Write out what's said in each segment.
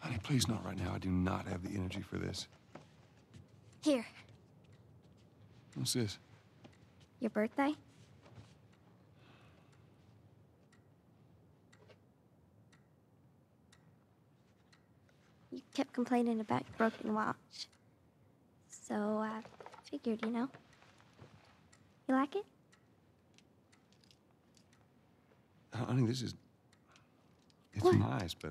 Honey, please not right now. I do not have the energy for this. Here. What's this? Your birthday? You kept complaining about your broken watch. So I figured, you know. You like it? Honey, this is... It's what? Nice, but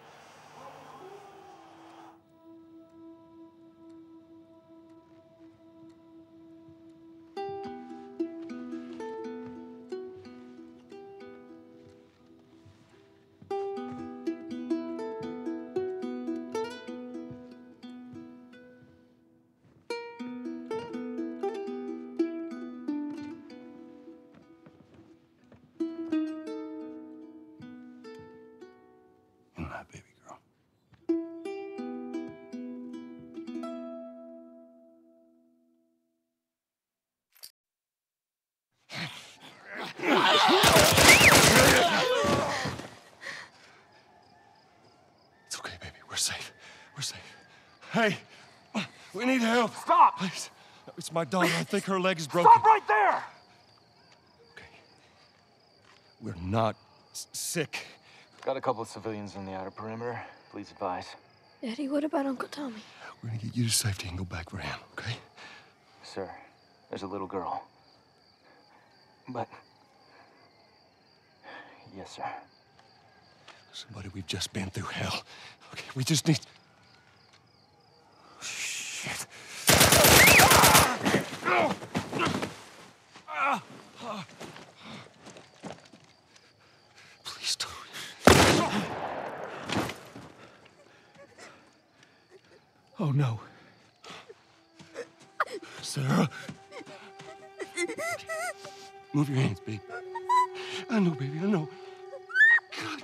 My daughter, I think her leg is broken. Stop right there! Okay. We're not sick. Got a couple of civilians on the outer perimeter. Please advise. Eddie, what about Uncle Tommy? We're gonna get you to safety and go back for him, okay? Sir, there's a little girl. But... Yes, sir. Somebody, we've just been through hell. Okay, we just need... Shit. Please don't. Oh no. Sarah. Move your hands, babe. I know, baby, I know. God.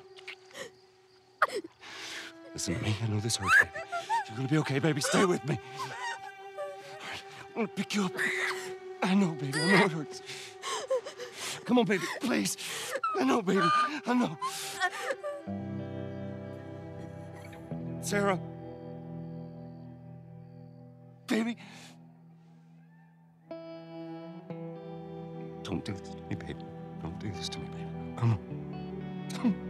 Listen to me, I know this hurts, baby. You're gonna be okay, baby. Stay with me. I'm gonna pick you up. I know, baby. I know it hurts. Come on, baby. Please. I know, baby. I know. Sarah. Baby. Don't do this to me, baby. Don't do this to me, baby. Come on. Come on.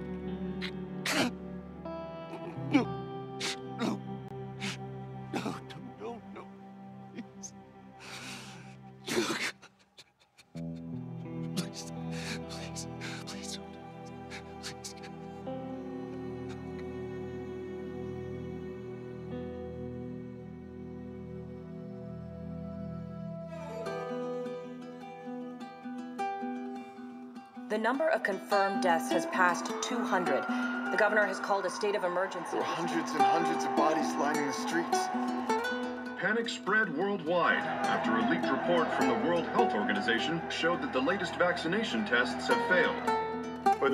The number of confirmed deaths has passed 200. The governor has called a state of emergency. There are hundreds and hundreds of bodies lining the streets. Panic spread worldwide after a leaked report from the World Health Organization showed that the latest vaccination tests have failed. With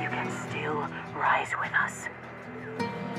You can still rise with us.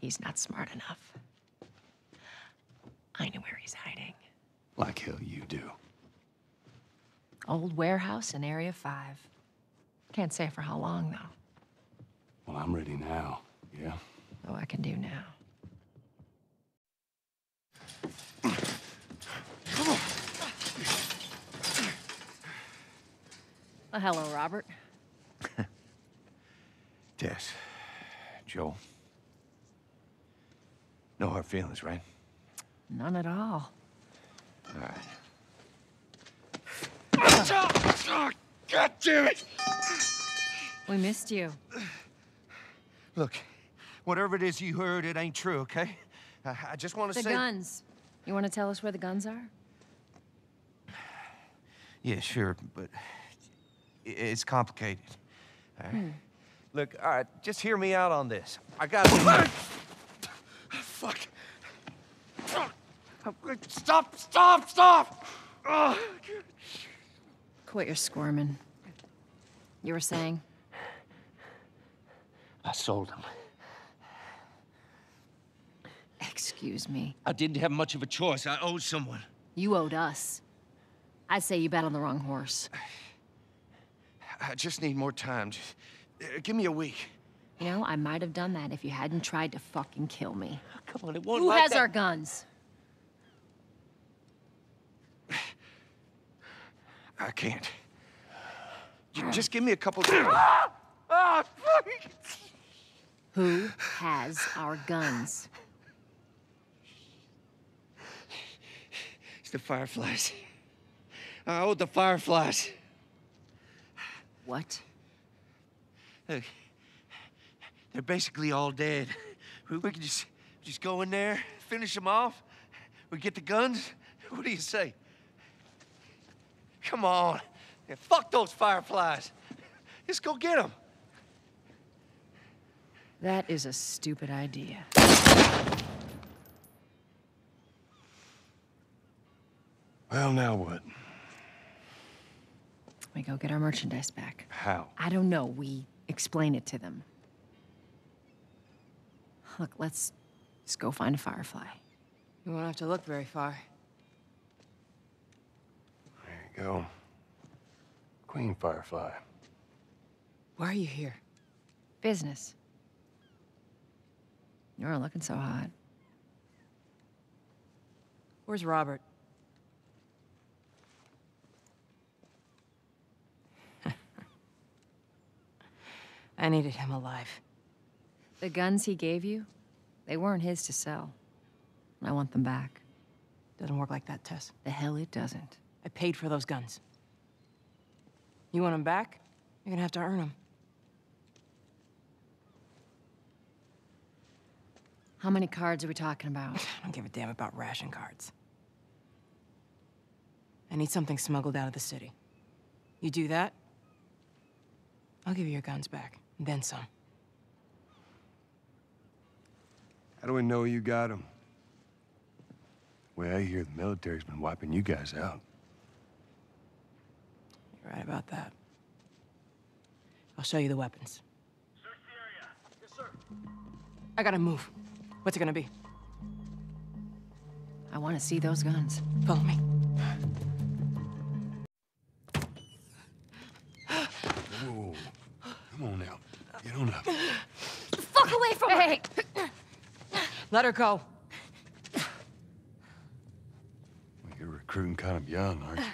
He's not smart enough. I know where he's hiding. Like hell you do. Old warehouse in Area 5. Can't say for how long, though. Well, I'm ready now, yeah? Oh, I can do now. Come on. Well, hello, Robert. Tess, Joel. No hard feelings, right? None at all. All right. Oh, God damn it! We missed you. Look, whatever it is you heard, it ain't true, okay? I just want to say... The guns. You want to tell us where the guns are? Yeah, sure, but... It's complicated. All right. Look, all right, just hear me out on this. I got to... Fuck. Stop, stop, stop! Oh. Quit your squirming. You were saying? I sold them. Excuse me. I didn't have much of a choice. I owed someone. You owed us. I'd say you bet on the wrong horse. I just need more time. Just, give me a week. You know, I might have done that if you hadn't tried to fucking kill me. Oh, come on, it won't like that. Who has our guns? I can't. Just give me a couple of... Ah, fuck. Who has our guns? It's the Fireflies. I owe the Fireflies. What? Look, they're basically all dead. We can just go in there, finish them off. We get the guns. What do you say? Come on. Yeah, fuck those Fireflies. Let's go get them. That is a stupid idea. Well, now what? We go get our merchandise back. How? I don't know. We explain it to them. Look, let's just go find a Firefly. You won't have to look very far. There you go. Queen Firefly. Why are you here? Business. You're looking so hot. Where's Robert? I needed him alive. The guns he gave you, they weren't his to sell. I want them back. Doesn't work like that, Tess. The hell it doesn't. I paid for those guns. You want them back? You're gonna have to earn them. How many cards are we talking about? I don't give a damn about ration cards. I need something smuggled out of the city. You do that, I'll give you your guns back. Then some. How do we know you got them? The way I hear, the military's been wiping you guys out. You're right about that. I'll show you the weapons. Search the area. Yes, sir. I gotta move. What's it gonna be? I want to see those guns. Follow me. Whoa. Come on now. Get on up. The fuck away from her! Hey! Let her go. Well, you're recruiting kind of young, aren't you?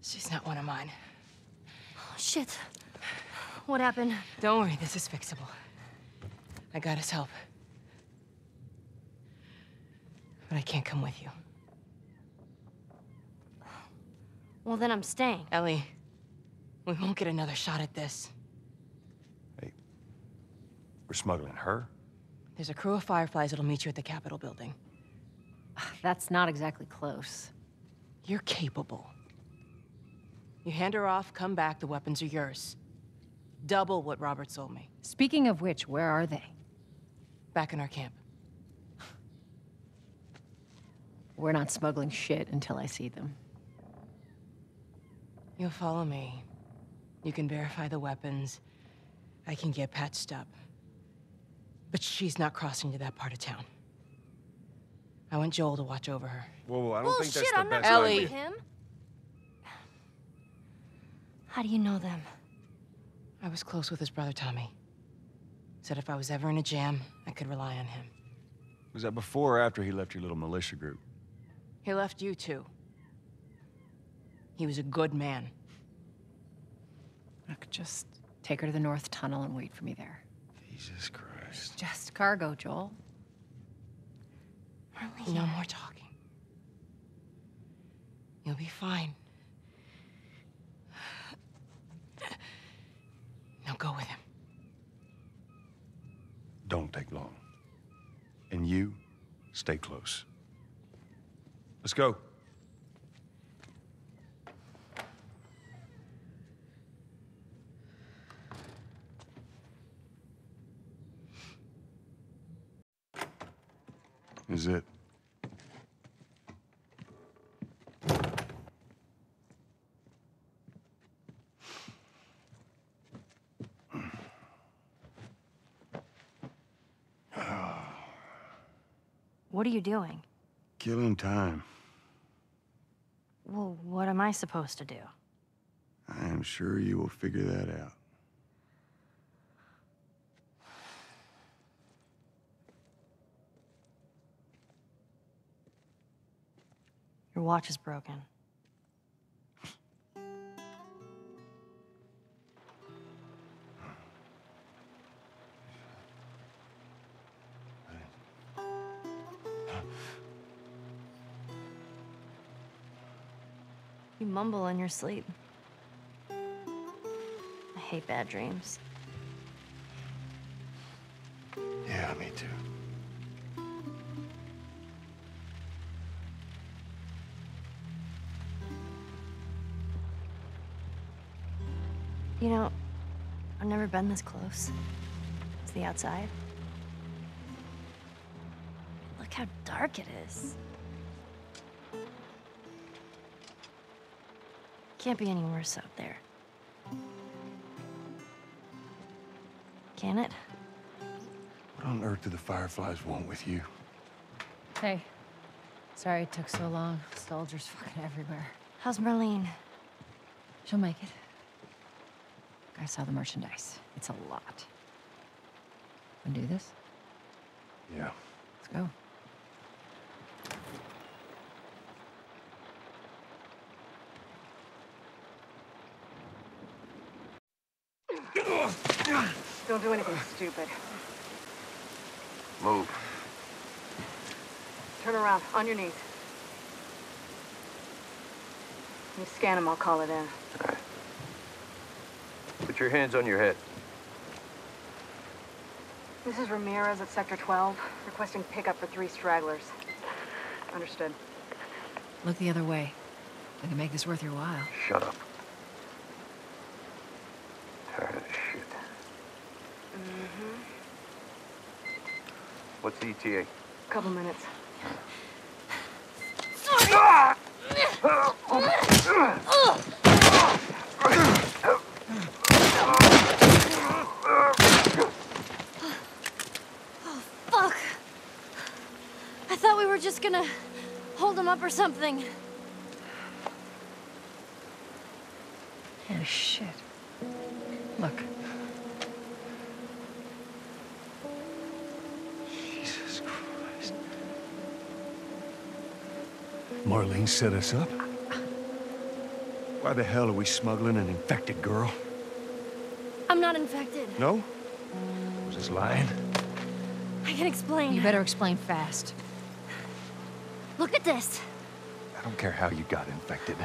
She's not one of mine. Oh, shit. What happened? Don't worry, this is fixable. I got his help. But I can't come with you. Well, then I'm staying. Ellie, we won't get another shot at this. Hey, we're smuggling her? There's a crew of Fireflies that'll meet you at the Capitol building. That's not exactly close. You're capable. You hand her off, come back, the weapons are yours. Double what Robert sold me. Speaking of which, where are they? Back in our camp. We're not smuggling shit until I see them. You'll follow me. You can verify the weapons. I can get patched up. But she's not crossing to that part of town. I want Joel to watch over her. Whoa, I don't think that's the best idea. Ellie. How do you know them? I was close with his brother, Tommy. Said if I was ever in a jam, I could rely on him. Was that before or after he left your little militia group? He left you too. He was a good man. I could just take her to the North Tunnel and wait for me there. Jesus Christ. It's just cargo, Joel. Marlene. No more talking. You'll be fine. Now go with him. Don't take long. And you, stay close. Let's go. Is it? What are you doing? Killing time. Well, what am I supposed to do? I am sure you will figure that out. Your watch is broken. You mumble in your sleep. I hate bad dreams. Yeah, me too. You know, I've never been this close. It's the outside. Look how dark it is. Can't be any worse out there. Can it? What on earth do the Fireflies want with you? Hey. Sorry it took so long. Soldiers fucking everywhere. How's Marlene? She'll make it. I saw the merchandise. It's a lot. Wanna do this? Yeah. Let's go. Don't do anything stupid. Move. Turn around, on your knees. You scan them, I'll call it in. All right. Put your hands on your head. This is Ramirez at Sector 12, requesting pickup for 3 stragglers. Understood. Look the other way. I can make this worth your while. Shut up. What's the ETA? Couple minutes. Sorry. Oh, fuck. I thought we were just gonna hold him up or something. Oh, shit. Look. Jesus Christ. Marlene set us up? Why the hell are we smuggling an infected girl? I'm not infected. No? I was just lying. I can explain. You better explain fast. Look at this. I don't care how you got infected.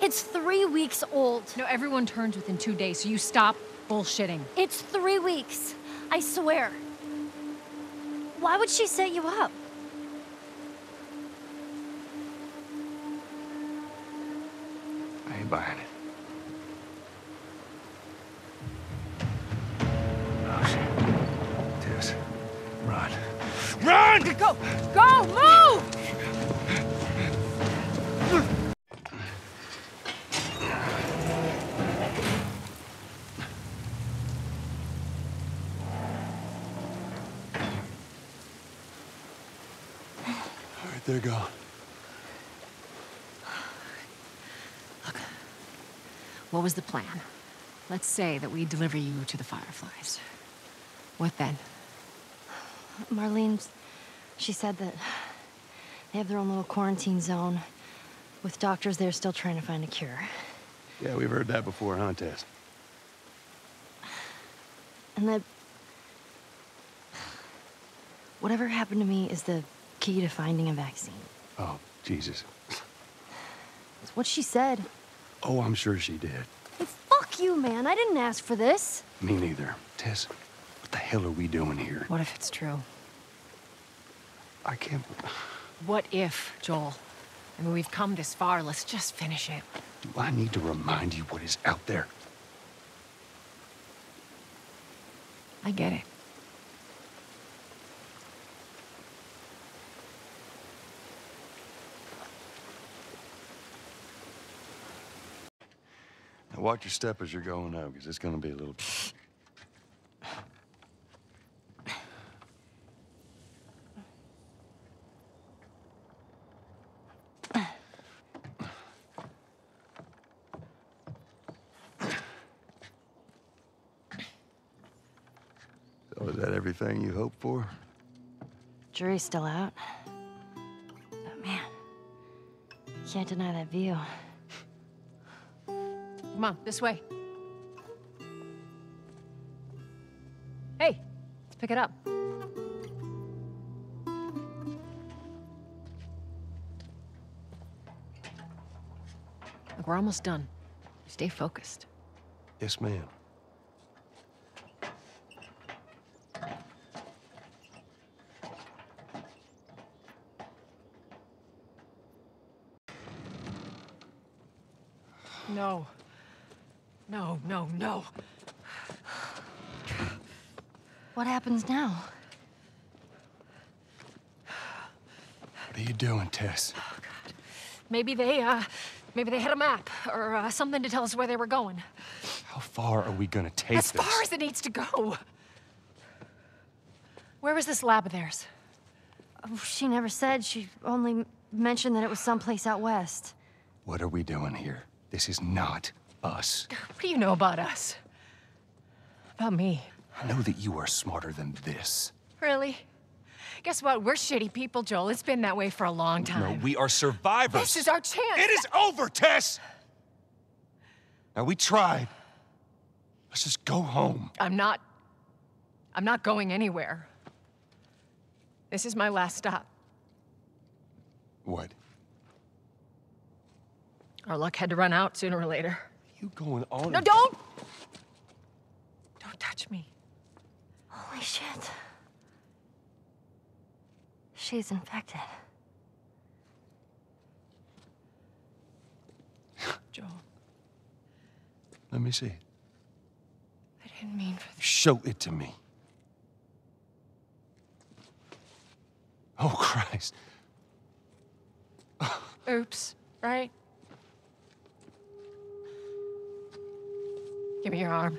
It's 3 weeks old. No, everyone turns within 2 days, so you stop bullshitting. It's 3 weeks. I swear. Why would she set you up? I ain't buying it. Oh, shit. Tess. Run. Run! Go! Go! Move! They're gone. Look, what was the plan? Let's say that we deliver you to the Fireflies. What then? Marlene, she said that they have their own little quarantine zone with doctors there still trying to find a cure. Yeah, we've heard that before, huh, Tess? And that whatever happened to me is the key to finding a vaccine. Oh, Jesus. That's what she said. Oh, I'm sure she did. Hey, fuck you, man. I didn't ask for this. Me neither. Tess, what the hell are we doing here? What if it's true? I can't... What if, Joel? I mean, we've come this far. Let's just finish it. Do I need to remind you what is out there? I get it. Watch your step as you're going out, because it's going to be a little... So, is that everything you hoped for? Jury's still out. But, man, you can't deny that view. Come on, this way. Hey, let's pick it up. Look, we're almost done. Stay focused. Yes, ma'am. No. No, no, no. What happens now? What are you doing, Tess? Oh, God. Maybe they had a map or something to tell us where they were going. How far are we gonna take this? As far as it needs to go. Where was this lab of theirs? Oh, she never said. She only mentioned that it was someplace out west. What are we doing here? This is not... us. What do you know about us? About me? I know that you are smarter than this. Really? Guess what? We're shitty people, Joel. It's been that way for a long time. No, we are survivors. This is our chance. It is over, Tess! Now, we tried. Let's just go home. I'm not going anywhere. This is my last stop. What? Our luck had to run out sooner or later. You going on? No, don't! Don't touch me. Holy shit. She's infected. Joel. Let me see. I didn't mean for this. Show it to me. guys. Oops, right? Give me your arm.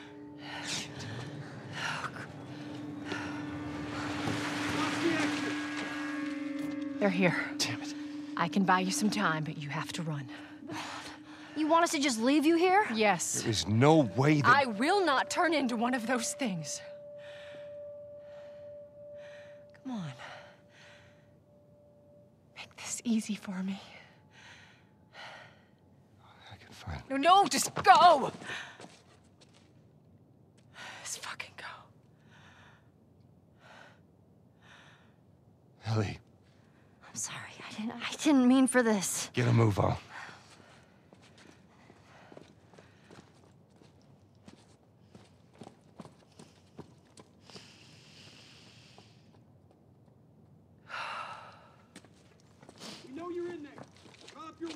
They're here. Damn it. I can buy you some time, but you have to run. You want us to just leave you here? Yes. There is no way that... I will not turn into one of those things. Come on. Make this easy for me. I can find... No, no, just go! Just fucking go. Ellie. I'm sorry. I didn't mean for this. Get a move on.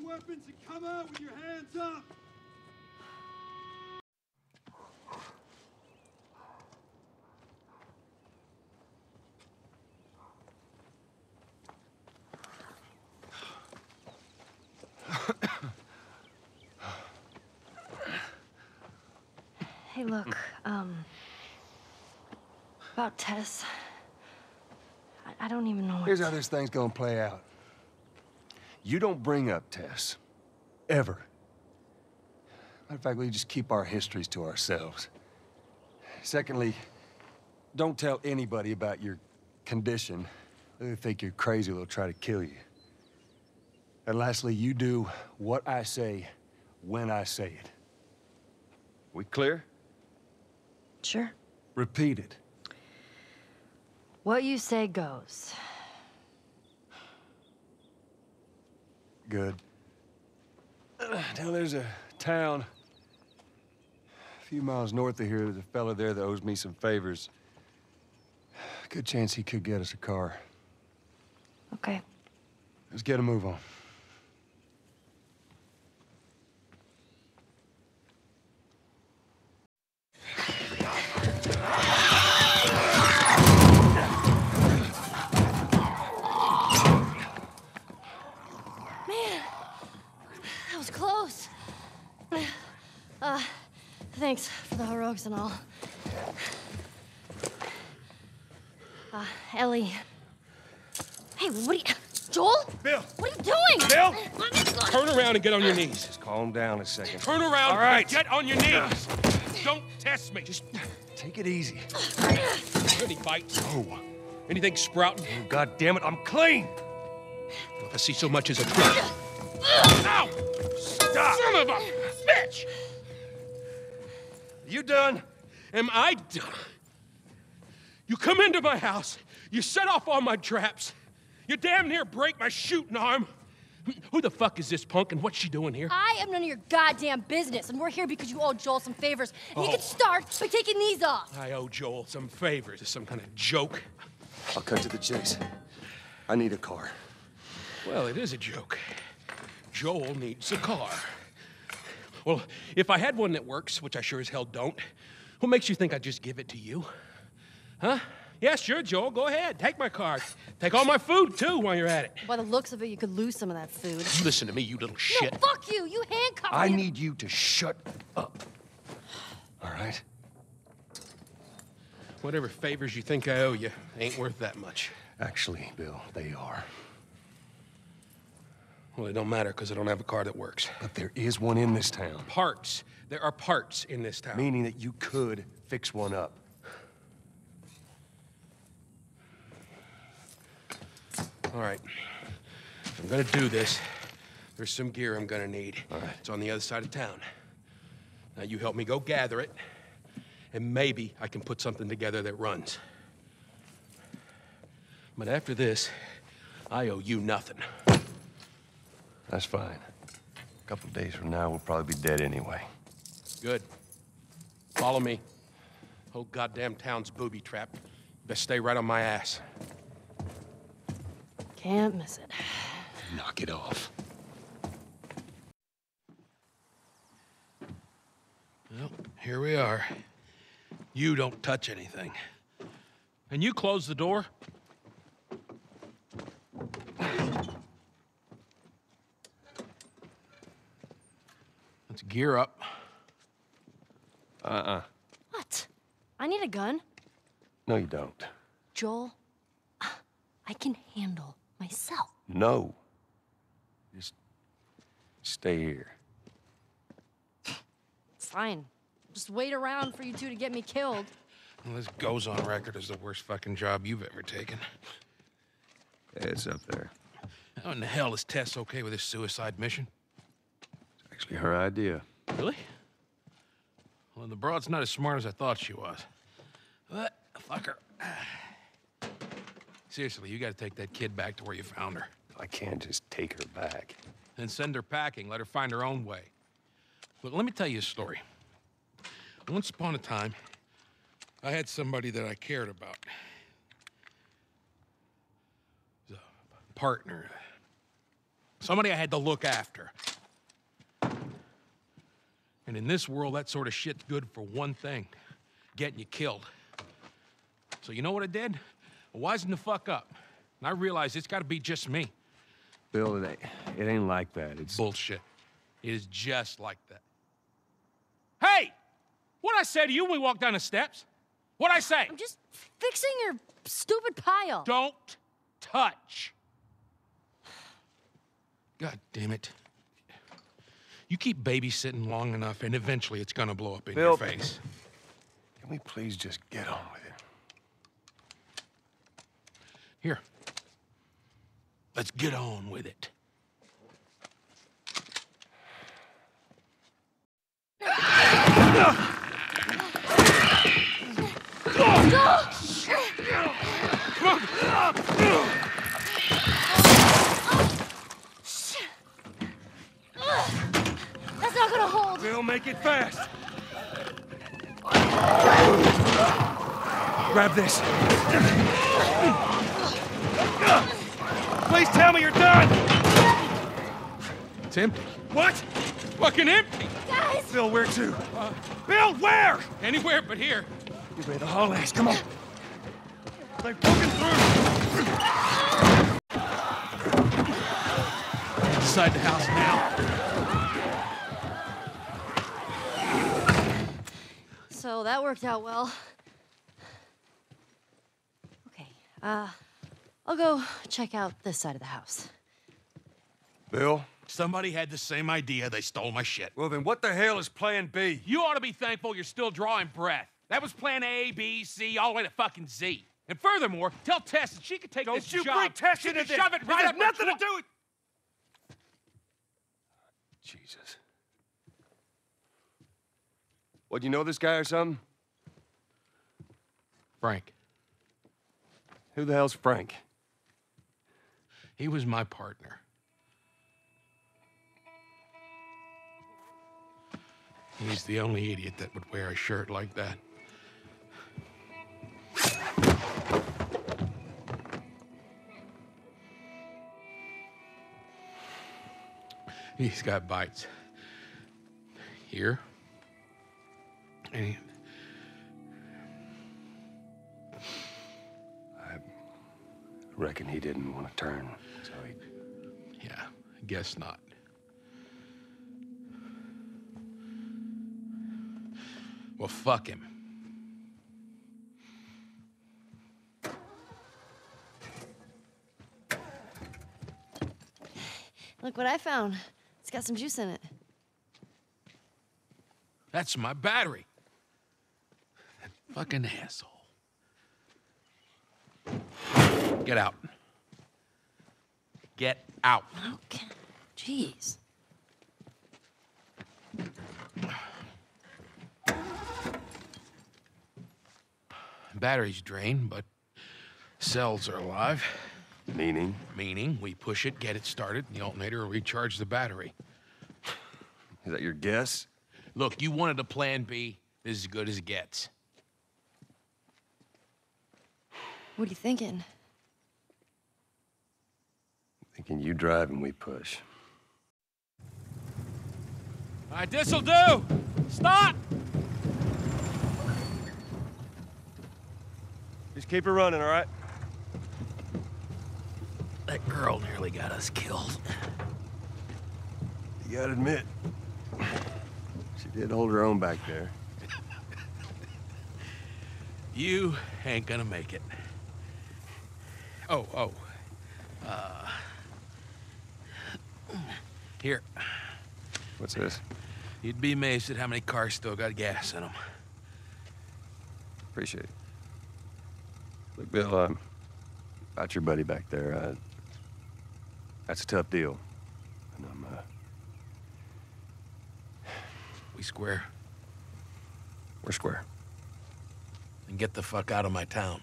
Weapons and come out with your hands up. Hey, look, about Tess, I don't even know. Here's how this thing's gonna play out. You don't bring up Tess, ever. Matter of fact, we just keep our histories to ourselves. Secondly, don't tell anybody about your condition. They'll think you're crazy, they'll try to kill you. And lastly, you do what I say, when I say it. We clear? Sure. Repeat it. What you say goes. Good. Now there's a town a few miles north of here. There's a fella there that owes me some favors. Good chance he could get us a car. Okay. Let's get a move on. Thanks for the heroics and all. Ellie. Hey, what are you... Joel? Bill! What are you doing? Bill! Turn around and get on your knees. Just calm down a second. Turn around and get on your knees. Don't test me. Just take it easy. Any bites? No. Anything sprouting? Oh, God damn it, I'm clean! Don't I see so much as a trick. Ow! Stop! Son of a bitch! You done? Am I done? You come into my house, you set off all my traps, you damn near break my shooting arm. Who the fuck is this punk and what's she doing here? I am none of your goddamn business, and we're here because you owe Joel some favors. And you can start by taking these off. I owe Joel some favors. Is some kind of joke? I'll cut to the chase. I need a car. Well, it is a joke. Joel needs a car. Well, if I had one that works, which I sure as hell don't, what makes you think I'd just give it to you? Huh? Yeah, sure, Joel, go ahead. Take my car. Take all my food, too, while you're at it. By the looks of it, you could lose some of that food. You listen to me, you little shit. No, fuck you! You handcuffed me! I need you to shut up. All right? Whatever favors you think I owe you ain't worth that much. Actually, Bill, they are. Well, it don't matter, because I don't have a car that works. But there is one in this town. Parts. There are parts in this town. Meaning that you could fix one up. All right. If I'm going to do this, there's some gear I'm going to need. All right. It's on the other side of town. Now, you help me go gather it, and maybe I can put something together that runs. But after this, I owe you nothing. That's fine. A couple of days from now, we'll probably be dead anyway. Good. Follow me. Whole goddamn town's booby-trapped. Best stay right on my ass. Can't miss it. Knock it off. Well, here we are. You don't touch anything. And you close the door? Let's gear up. What? I need a gun. No, you don't. Joel, I can handle myself. No. Just stay here. It's fine. Just wait around for you two to get me killed. Well, this goes on record as the worst fucking job you've ever taken. Hey, it's up there. How in the hell is Tess okay with this suicide mission? It's actually her idea. Really? Well, the broad's not as smart as I thought she was. What? Fuck her. Seriously, you gotta take that kid back to where you found her. I can't just take her back. Then send her packing. Let her find her own way. Look, let me tell you a story. Once upon a time, I had somebody that I cared about. It was a partner. Somebody I had to look after. And in this world, that sort of shit's good for one thing. Getting you killed. So you know what I did? I wisened the fuck up. And I realized it's got to be just me. Bill, it ain't like that. It's bullshit. It is just like that. Hey! What'd I say to you when we walked down the steps? What'd I say? I'm just fixing your stupid pile. Don't touch. God damn it. You keep babysitting long enough, and eventually it's gonna blow up in Bill, your face. Can we please just get on with it? Here. Let's get on with it. Come on. Not gonna hold. We'll make it fast. Grab this. Please tell me you're done. It's empty. What? Fucking empty. Guys. Bill, where to? Bill, where? Anywhere but here. You ready to haul ass? Come on. They've broken through. Inside the house now. So that worked out well. Okay, I'll go check out this side of the house. Bill? Somebody had the same idea. They stole my shit. Well, then what the hell is plan B? You ought to be thankful you're still drawing breath. That was plan A, B, C, all the way to fucking Z. And furthermore, tell Tess that she could take this job. Don't you bring Tess into this! Shove it right up her nothing to do with... Jesus. What, you know this guy or something? Frank. Who the hell's Frank? He was my partner. He's the only idiot that would wear a shirt like that. He's got bites. Here. I reckon he didn't want to turn, so he... Yeah, I guess not. Well, fuck him. Look what I found. It's got some juice in it. That's my battery. Fucking asshole. Get out. Get out. Okay. Jeez. Battery's drained, but cells are alive. Meaning? Meaning we push it, get it started, and the alternator will recharge the battery. Is that your guess? Look, you wanted a plan B. This is as good as it gets. What are you thinking? Thinking you drive and we push. All right, this'll do! Stop! Just keep her running, all right? That girl nearly got us killed. You gotta admit, she did hold her own back there. You ain't gonna make it. Here. What's this? You'd be amazed at how many cars still got gas in them. Appreciate it. Look, Bill, about your buddy back there, that's a tough deal. And I'm, We square. We're square. And get the fuck out of my town.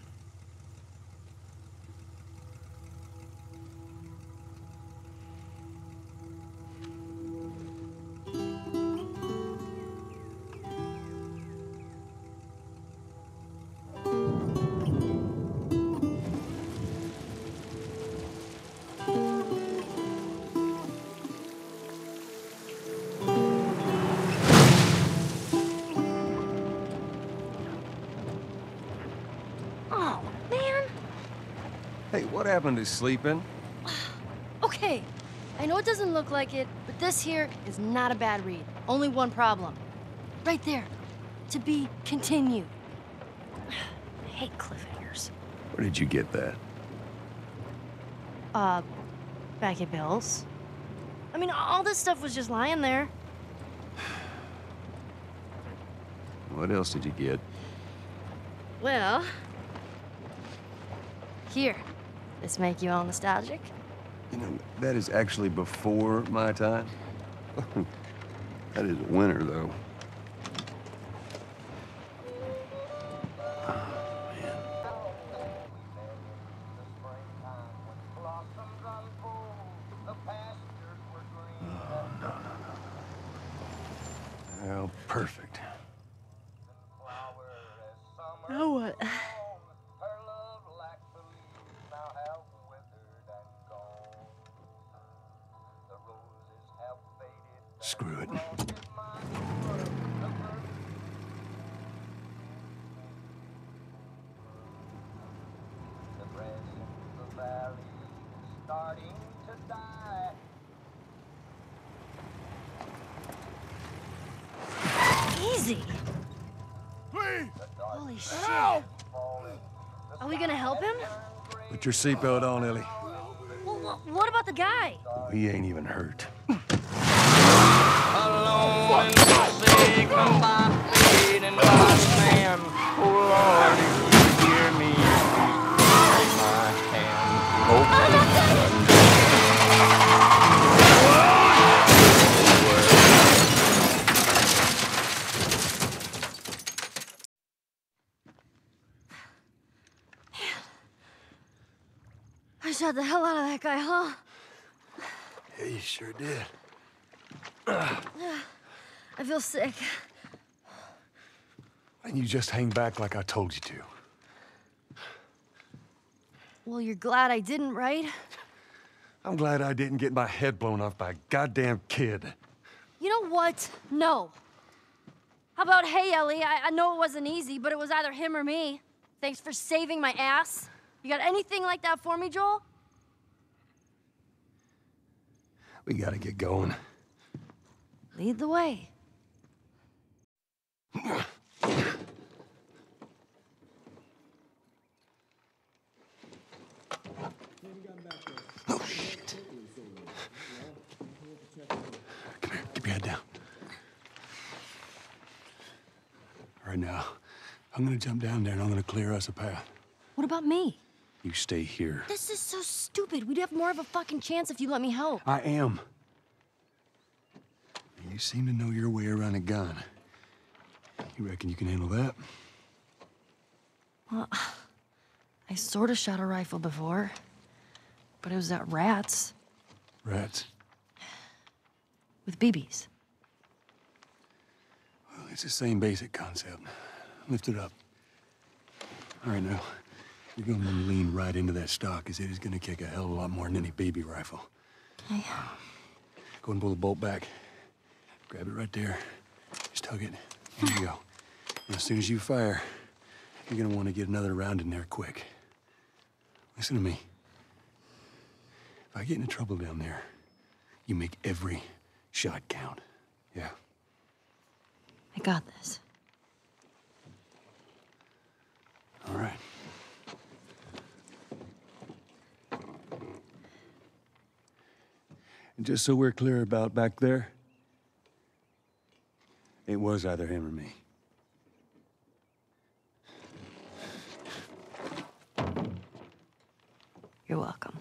What happened to sleeping? Okay, I know it doesn't look like it, but this here is not a bad read. Only one problem. Right there. To be continued. I hate cliffhangers. Where did you get that? Back at Bill's. I mean, all this stuff was just lying there. What else did you get? Well, here. This make you all nostalgic? You know, that is actually before my time. That is winter, though. Oh, man. Oh, no. Well, perfect. Now what? Screw it. Easy. Please. Holy shit. Help. Are we gonna help him? Put your seatbelt on, Ellie. Well, what about the guy? He ain't even hurt. Alone in the sea, combined feet and my stand. Oh Lord, if you hear me, take my hand. Open the... I shot the hell out of that guy, huh? Yeah, you sure did. I feel sick. Why don't you just hang back like I told you to? Well, you're glad I didn't, right? I'm glad I didn't get my head blown off by a goddamn kid. You know what? No. How about, hey, Ellie, I know it wasn't easy, but it was either him or me. Thanks for saving my ass. You got anything like that for me, Joel? We gotta get going. Lead the way. Oh, shit. Come here, keep your head down. Right now, I'm gonna jump down there and I'm gonna clear us a path. What about me? You stay here. This is so stupid. We'd have more of a fucking chance if you let me help. I am. You seem to know your way around a gun. You reckon you can handle that? Well, I sort of shot a rifle before, but it was at rats. Rats? With BBs. It's the same basic concept. Lift it up. All right, now, you're going to lean right into that stock, because it is going to kick a hell of a lot more than any baby rifle. Okay. Go and pull the bolt back. Grab it right there. Just tug it. There you go. And as soon as you fire, you're going to want to get another round in there quick. Listen to me. If I get into trouble down there, you make every shot count. Yeah? I got this. All right. And just so we're clear about back there, it was either him or me. You're welcome.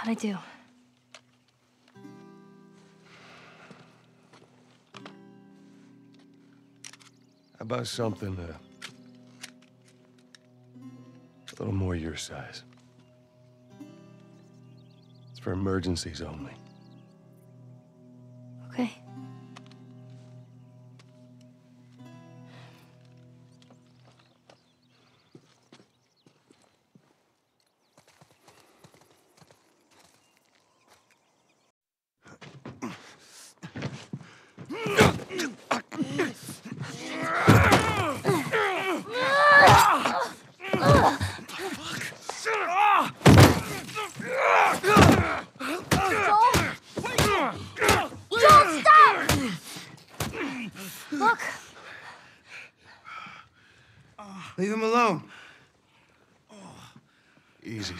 I do. About something a little more your size. It's for emergencies only. Okay.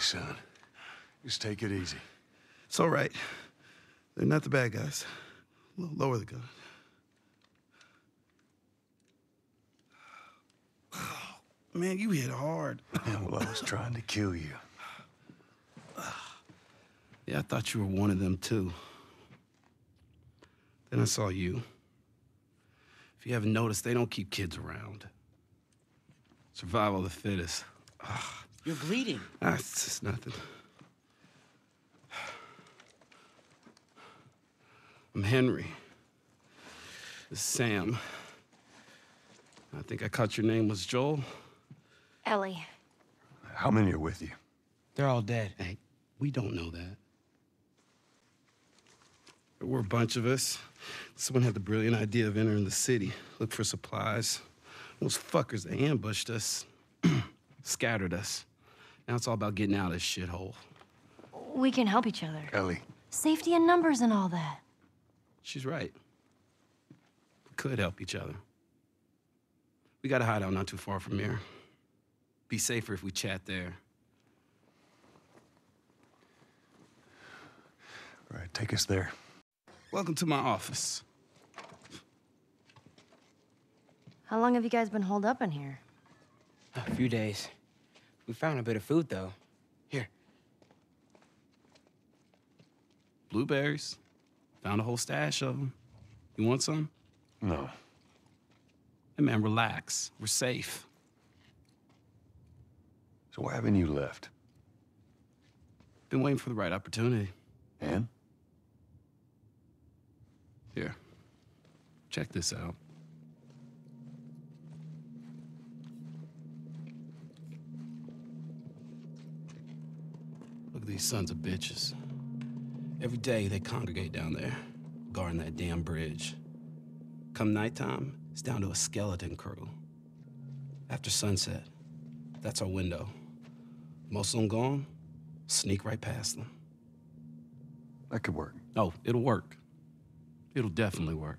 Son, just take it easy. It's all right. They're not the bad guys. Lower the gun. Oh, man, you hit hard. Yeah, well, I was trying to kill you. Yeah, I thought you were one of them, too. Then I saw you. If you haven't noticed, they don't keep kids around. Survival of the fittest. Oh. You're bleeding. Ah, it's just nothing. I'm Henry. This is Sam. I think I caught your name was Joel. Ellie. How many are with you? They're all dead. Hey, we don't know that. There were a bunch of us. Someone had the brilliant idea of entering the city. Look for supplies. Those fuckers, they ambushed us. Scattered us. Now it's all about getting out of this shithole. We can help each other. Ellie. Safety in numbers and all that. She's right. We could help each other. We got a hideout not too far from here. Be safer if we chat there. All right, take us there. Welcome to my office. How long have you guys been holed up in here? A few days. We found a bit of food, though. Here. Blueberries. Found a whole stash of them. You want some? No. Hey, man, relax. We're safe. So why haven't you left? Been waiting for the right opportunity. And? Here. Check this out. These sons of bitches. Every day they congregate down there, guarding that damn bridge. Come nighttime, it's down to a skeleton crew. After sunset, that's our window. Most of them gone, sneak right past them. That could work. Oh, it'll work. It'll definitely work.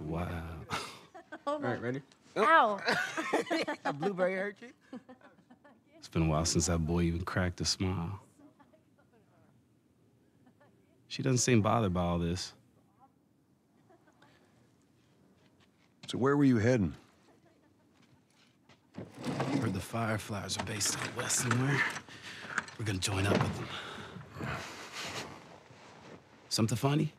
Wow. All right, ready? Ow! A blueberry hurt you? It's been a while since that boy even cracked a smile. She doesn't seem bothered by all this. So where were you heading? I heard the Fireflies are based out west somewhere. We're gonna join up with them. Something funny?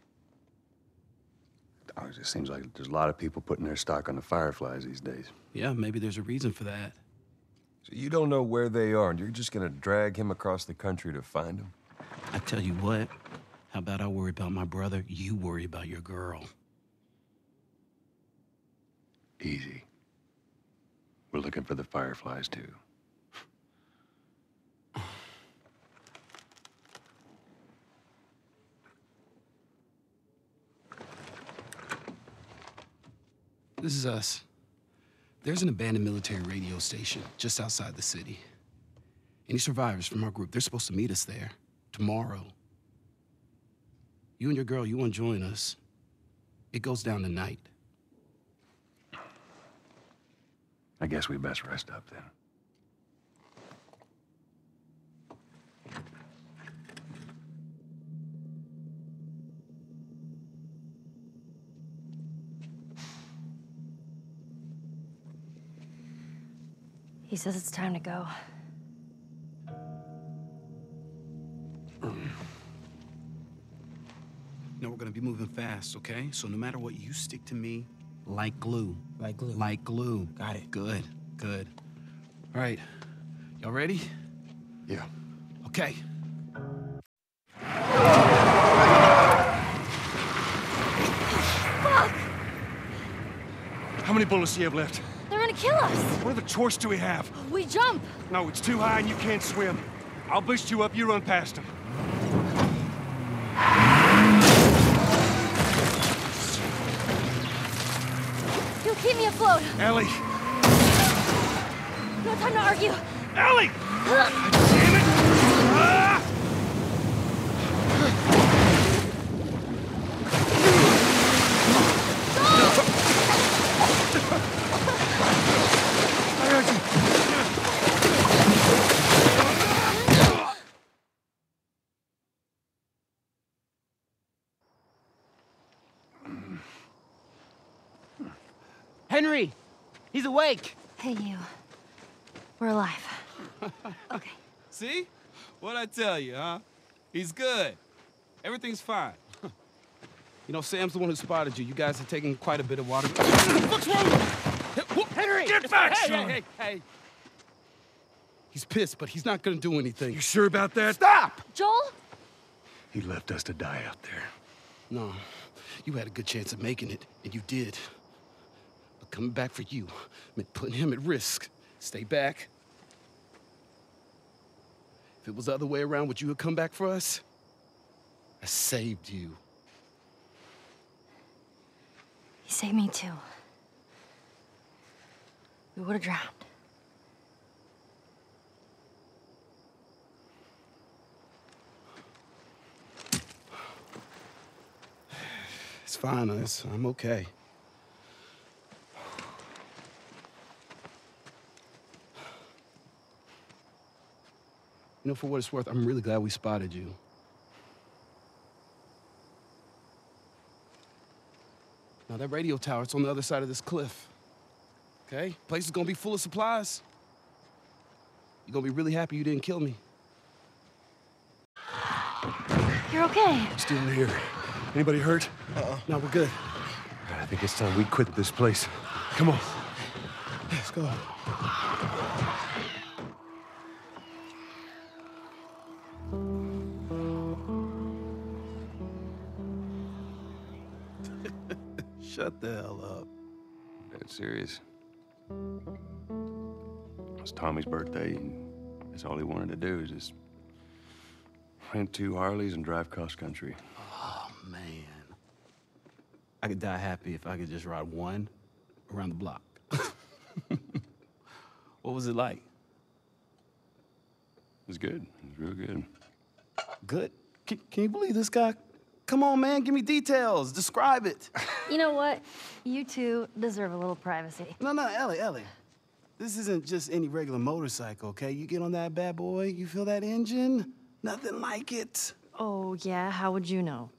Oh, it just seems like there's a lot of people putting their stock on the Fireflies these days. Yeah, maybe there's a reason for that. So you don't know where they are, and you're just gonna drag him across the country to find them? I tell you what, how about I worry about my brother, you worry about your girl. Easy. We're looking for the Fireflies, too. This is us. There's an abandoned military radio station just outside the city. Any survivors from our group, they're supposed to meet us there tomorrow. You and your girl, you want to join us. It goes down tonight. I guess we best rest up then. He says it's time to go. Now we're gonna be moving fast, okay? So no matter what, you stick to me like glue. Like glue. Like glue. Got it. Good, good. All right, y'all ready? Yeah. Okay. Fuck! How many bullets do you have left? Kill us! What other choice do we have? We jump! No, it's too high and you can't swim. I'll boost you up, you run past him. You'll keep me afloat! Ellie! No time to argue! Ellie! Damn it! Ah! Henry! He's awake! Hey, you. We're alive. Okay. See? What'd I tell you, huh? He's good. Everything's fine. You know, Sam's the one who spotted you. You guys are taking quite a bit of water. What's wrong? Henry! Get back, son! Hey, hey, hey! He's pissed, but he's not gonna do anything. You sure about that? Stop! Joel? He left us to die out there. No. You had a good chance of making it, and you did. Coming back for you meant putting him at risk. Stay back. If it was the other way around, would you have come back for us? I saved you. He saved me too. We would have drowned. It's fine, I'm okay. You know, for what it's worth, I'm really glad we spotted you. Now, that radio tower, it's on the other side of this cliff. Okay? Place is gonna be full of supplies. You're gonna be really happy you didn't kill me. You're okay. I'm still here. Anybody hurt? Uh-uh. No, we're good. God, I think it's time we quit this place. Come on. Let's go. Shut the hell up. Dead serious. It was Tommy's birthday, and that's all he wanted to do is just rent 2 Harleys and drive cross-country. Oh, man. I could die happy if I could just ride one around the block. What was it like? It was good. It was real good. Good? Can you believe this guy? Come on, man, give me details. Describe it. You know what? You two deserve a little privacy. No, Ellie. This isn't just any regular motorcycle, okay? You get on that bad boy, you feel that engine? Nothing like it. Oh, yeah? How would you know?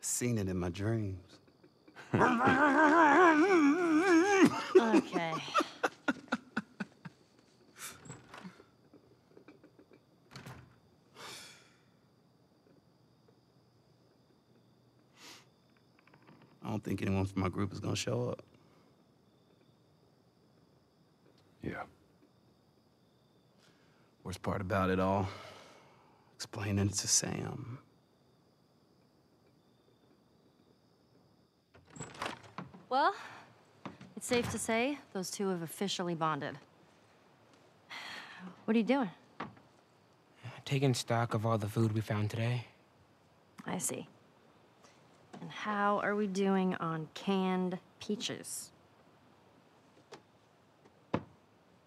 Seen it in my dreams. Okay. I don't think anyone from my group is gonna show up. Yeah. Worst part about it all, explaining it to Sam. Well, it's safe to say those two have officially bonded. What are you doing? Taking stock of all the food we found today. I see. And how are we doing on canned peaches?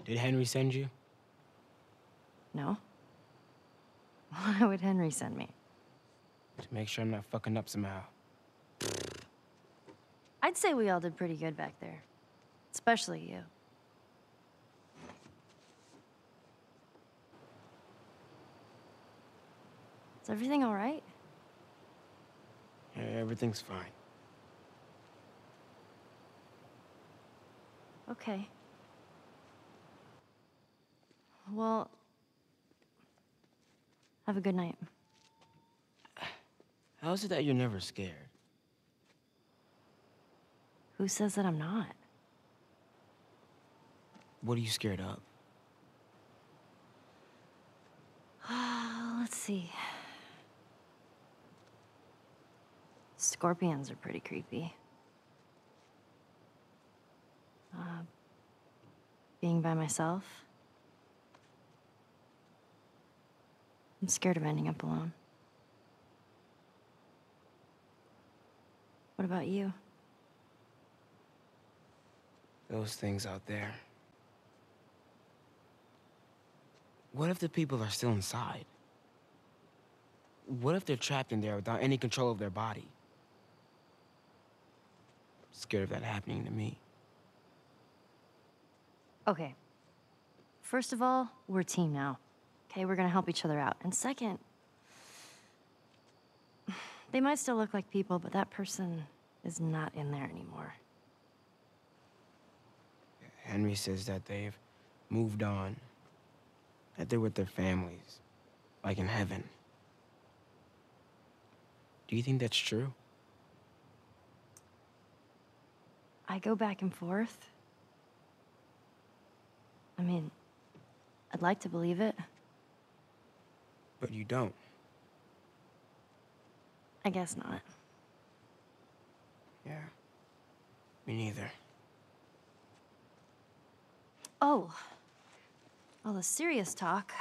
Did Henry send you? No. Why would Henry send me? To make sure I'm not fucking up somehow. I'd say we all did pretty good back there. Especially you. Is everything all right? Yeah, everything's fine. Okay. Well, have a good night. How is it that you're never scared? Who says that I'm not? What are you scared of? Let's see. Scorpions are pretty creepy. Being by myself. I'm scared of ending up alone. What about you? Those things out there. What if the people are still inside? What if they're trapped in there without any control of their body? I'm scared of that happening to me. Okay. First of all, we're a team now. Okay, we're gonna help each other out. And second, they might still look like people, but that person is not in there anymore. Henry says that they've moved on, that they're with their families, like in heaven. Do you think that's true? I go back and forth. I mean, I'd like to believe it. But you don't. I guess not. Yeah, me neither. Oh, all the serious talk.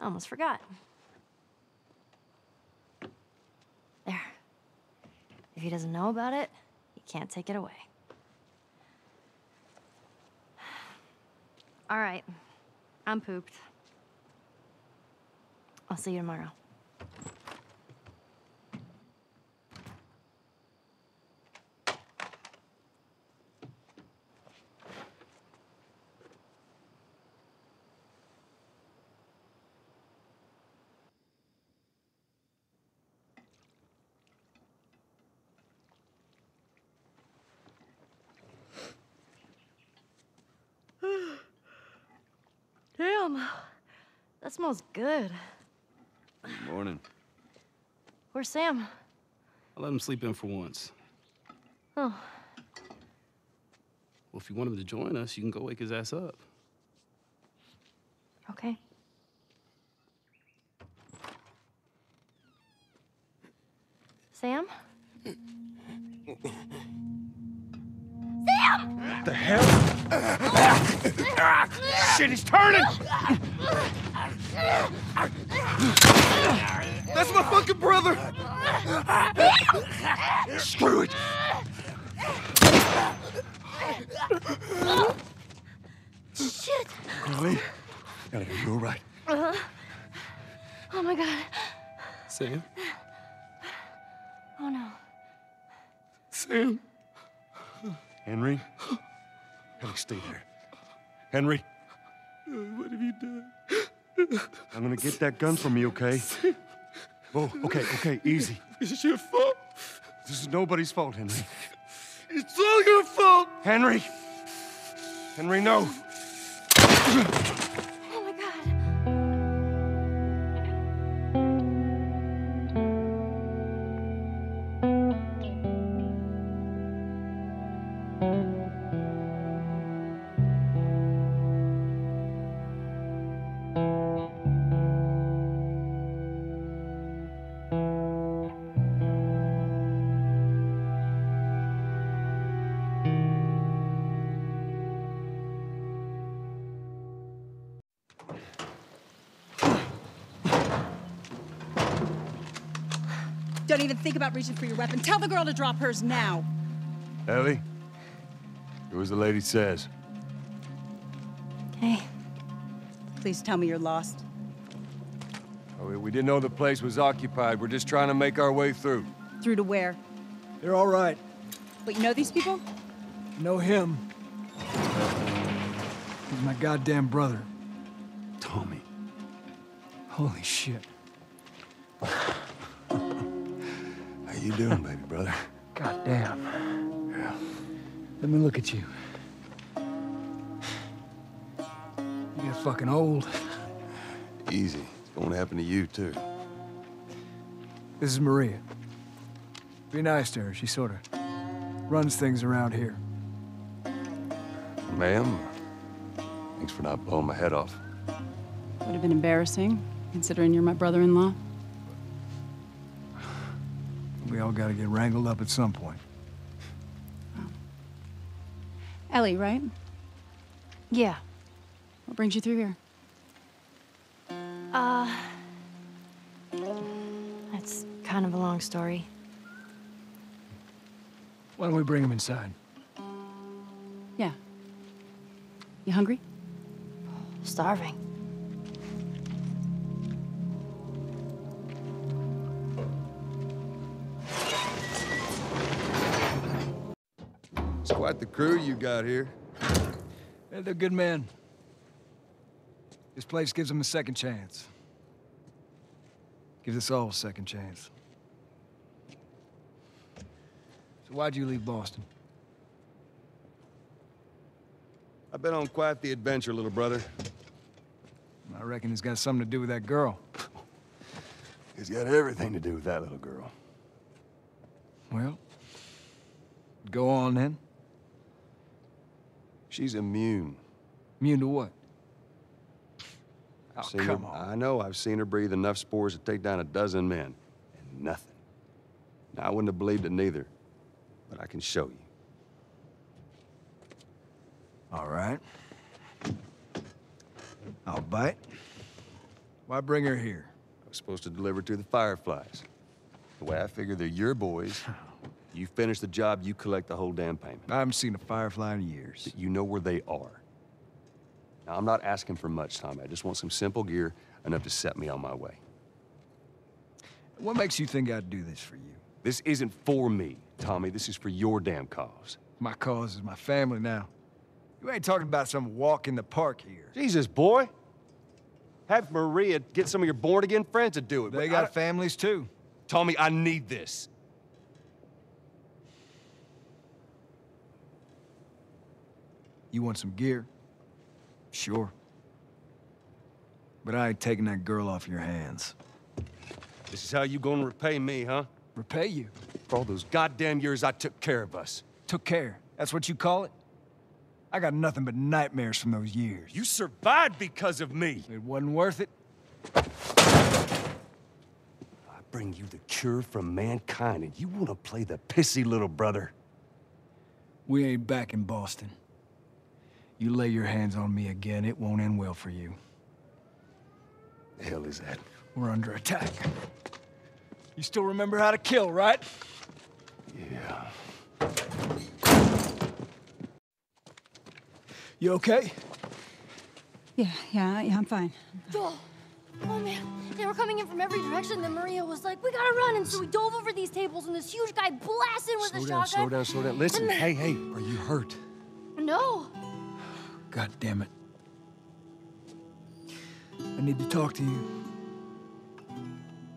I almost forgot. There. If he doesn't know about it, he can't take it away. All right, I'm pooped. I'll see you tomorrow. That smells good. Good morning. Where's Sam? I let him sleep in for once. Oh. Well, if you want him to join us, you can go wake his ass up. Okay. Sam? Sam! What the hell? Shit, he's turning! That's my fucking brother! Screw it! Shit! Ellie, you all right? Oh my God. Sam? Oh no. Sam? Henry? Henry, stay there. Henry? What have you done? I'm gonna get that gun from you, okay? Whoa, okay, easy. It's your fault. This is nobody's fault, Henry. It's all your fault! Henry! Henry, no! Oh, my Don't even think about reaching for your weapon. Tell the girl to drop hers now. Ellie, do as the lady says. Okay. Please tell me you're lost. Oh, we didn't know the place was occupied. We're just trying to make our way through. Through to where? They're all right. But you know these people? Know him. He's my goddamn brother. Tommy. Holy shit. How you doing, baby brother? God damn. Yeah. Let me look at you. You get fucking old. Easy. It's gonna happen to you, too. This is Maria. Be nice to her. She sort of runs things around here. Ma'am, thanks for not blowing my head off. Would have been embarrassing, considering you're my brother-in-law. We all gotta get wrangled up at some point. Well. Ellie, right? Yeah. What brings you through here? That's kind of a long story. Why don't we bring him inside? Yeah. You hungry? Starving. Quite the crew you got here. Yeah, they're good men. This place gives them a second chance. Gives us all a second chance. So why'd you leave Boston? I've been on quite the adventure, little brother. I reckon it's got something to do with that girl. It's got everything to do with that little girl. Well, go on then. She's immune. Immune to what? Oh, come on. I know, I've seen her breathe enough spores to take down a dozen men, and nothing. Now, I wouldn't have believed it neither, but I can show you. All right. I'll bite. Why bring her here? I was supposed to deliver to the Fireflies. The way I figure they're your boys. You finish the job, you collect the whole damn payment. I haven't seen a Firefly in years. But you know where they are. Now, I'm not asking for much, Tommy. I just want some simple gear, enough to set me on my way. What makes you think I'd do this for you? This isn't for me, Tommy. This is for your damn cause. My cause is my family now. You ain't talking about some walk in the park here. Jesus, boy. Have Maria get some of your born-again friends to do it. They got families, too. Tommy, I need this. You want some gear? Sure. But I ain't taking that girl off your hands. This is how you gonna repay me, huh? Repay you? For all those goddamn years I took care of us. Took care? That's what you call it? I got nothing but nightmares from those years. You survived because of me! It wasn't worth it. I bring you the cure from mankind, and you wanna play the pissy little brother? We ain't back in Boston. You lay your hands on me again, it won't end well for you. The hell is that? We're under attack. You still remember how to kill, right? Yeah. You okay? Yeah, I'm fine. Joel! Oh, man. They were coming in from every direction, then Maria was like, we gotta run, and so we dove over these tables, and this huge guy blasted with a shotgun. Slow down. Listen, hey, are you hurt? No. God damn it. I need to talk to you.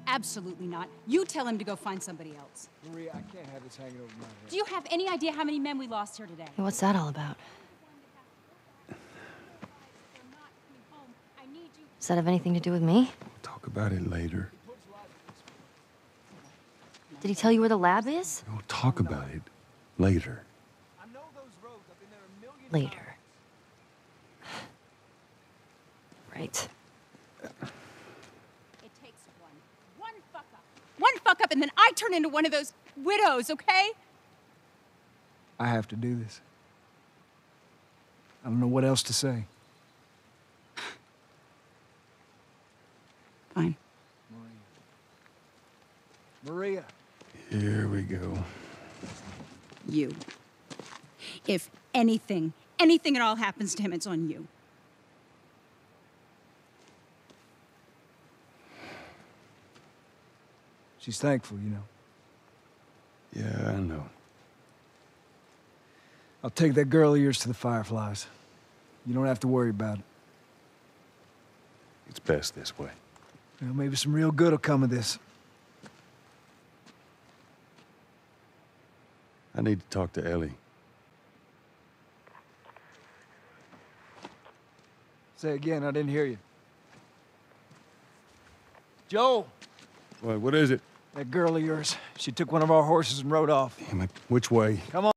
Absolutely not. You tell him to go find somebody else. Maria, I can't have this hanging over my head. Do you have any idea how many men we lost here today? Hey, what's that all about? Does that have anything to do with me? We'll talk about it later. Did he tell you where the lab is? We'll talk about it later. Later. Right. It takes one. One fuck up. One fuck up, and then I turn into one of those widows, okay? I have to do this. I don't know what else to say. Fine. Maria. Here we go. You. If anything at all happens to him, it's on you. She's thankful, you know. Yeah, I know. I'll take that girl of yours to the Fireflies. You don't have to worry about it. It's best this way. Well, maybe some real good will come of this. I need to talk to Ellie. Say again, I didn't hear you. Joel! What is it? That girl of yours. She took one of our horses and rode off. Damn it. Which way? Come on.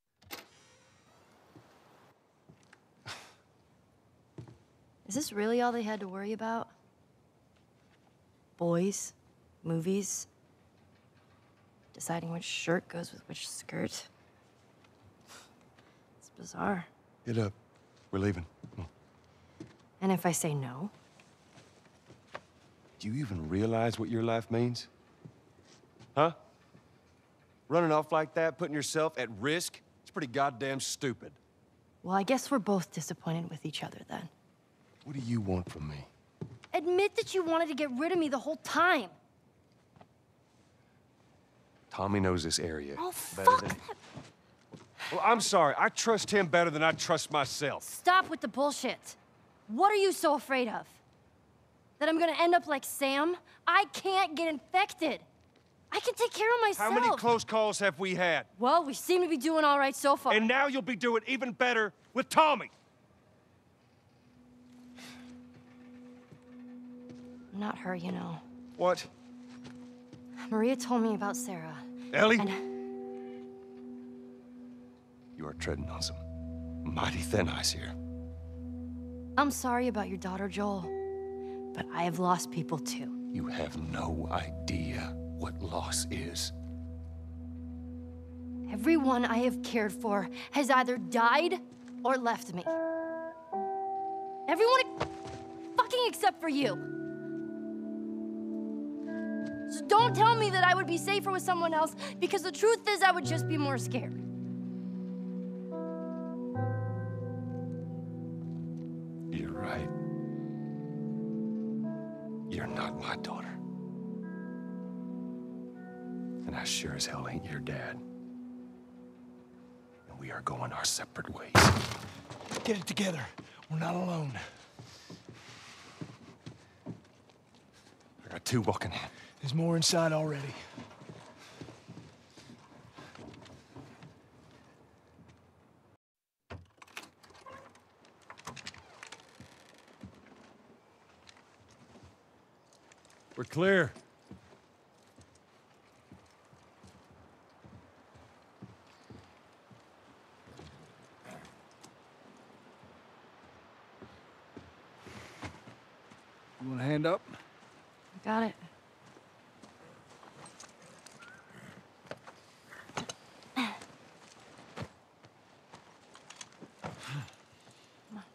Is this really all they had to worry about? Boys, movies, deciding which shirt goes with which skirt. It's bizarre. Get up. We're leaving. Come on. And if I say no? Do you even realize what your life means? Huh? Running off like that, putting yourself at risk? It's pretty goddamn stupid. Well, I guess we're both disappointed with each other, then. What do you want from me? Admit that you wanted to get rid of me the whole time. Tommy knows this area. Oh, fuck that. Well, I'm sorry. I trust him better than I trust myself. Stop with the bullshit. What are you so afraid of? That I'm gonna end up like Sam? I can't get infected. I can take care of myself. How many close calls have we had? Well, we seem to be doing all right so far. And now you'll be doing even better with Tommy. Not her, you know. What? Maria told me about Sarah. Ellie? And... You are treading on some mighty thin ice here. I'm sorry about your daughter, Joel. But I have lost people, too. You have no idea what loss is. Everyone I have cared for has either died or left me. Everyone fucking except for you. So don't tell me that I would be safer with someone else, because the truth is I would just be more scared. You're right. You're not my daughter. And I sure as hell ain't your dad. And we are going our separate ways. Get it together. We're not alone. I got two walking in. There's more inside already. We're clear. You want a hand up? I got it. Come on.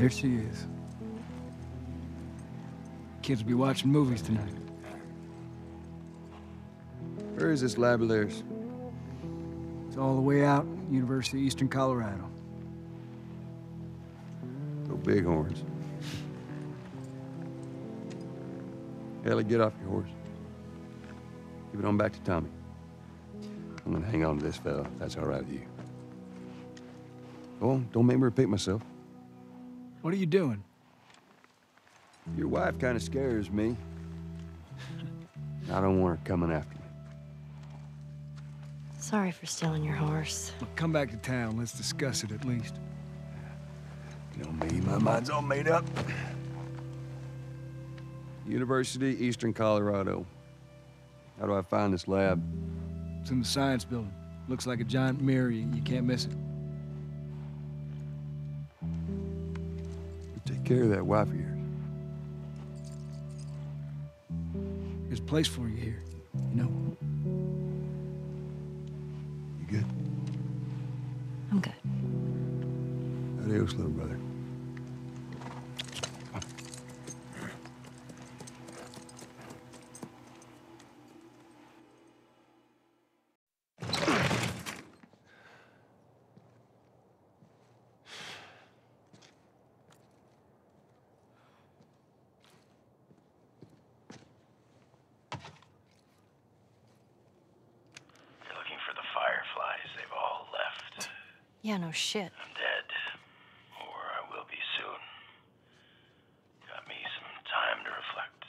There she is. Kids will be watching movies tonight. Where is this lab of theirs? It's all the way out, University of Eastern Colorado. No bighorns. Ellie, get off your horse. Give it on back to Tommy. I'm gonna hang on to this fella, if that's all right with you. Go on, don't make me repeat myself. What are you doing? Your wife kind of scares me. I don't want her coming after me. Sorry for stealing your horse. Well, come back to town. Let's discuss it at least. You know me, my mind's all made up. University, Eastern Colorado. How do I find this lab? It's in the science building. Looks like a giant mirror. You can't miss it. You take care of that wife of yours. There's a place for you here, you know. You good? I'm good. Adios, little brother. Yeah, no shit. I'm dead, or I will be soon. Got me some time to reflect.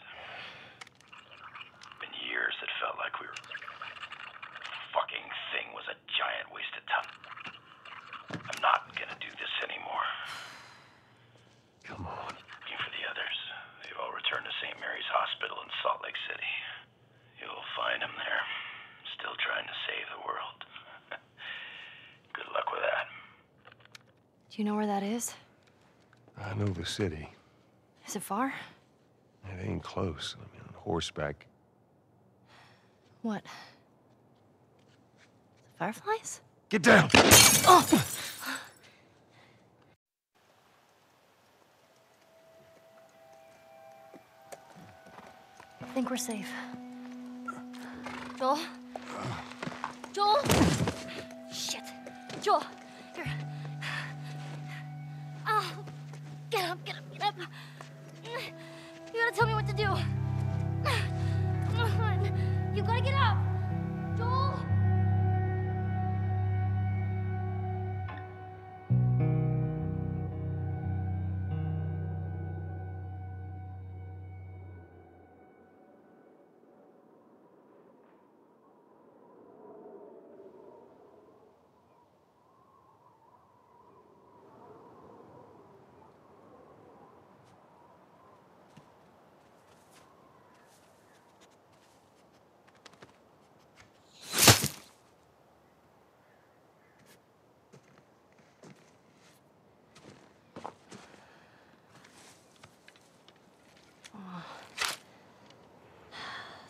Been years that felt like we were... The fucking thing was a giant waste of time. I'm not gonna do this anymore. Come on. Looking for the others. They've all returned to St. Mary's Hospital in Salt Lake City. You'll find them there, still trying to save the world. Good luck with that. Do you know where that is? I know the city. Is it far? It ain't close. I mean, on horseback. What? The Fireflies? Get down! Oh! I think we're safe. Joel? Joel? Shit. Joel, here. Oh, get up, get up, get up. You gotta tell me what to do. Come on. You gotta get up. Joel.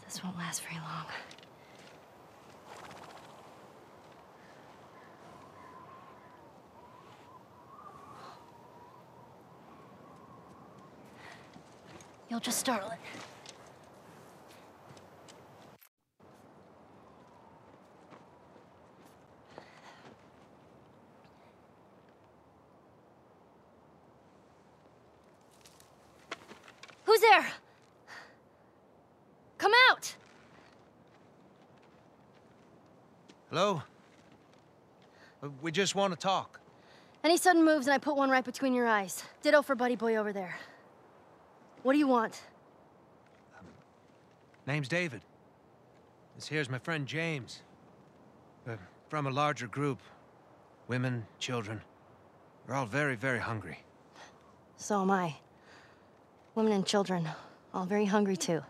This won't last very long. You'll just startle it. Who's there? Hello? We just want to talk. Any sudden moves and I put one right between your eyes. Ditto for buddy boy over there. What do you want? Name's David. This here's my friend James. From a larger group. Women, children. We're all very, very hungry. So am I. Women and children. All very hungry too.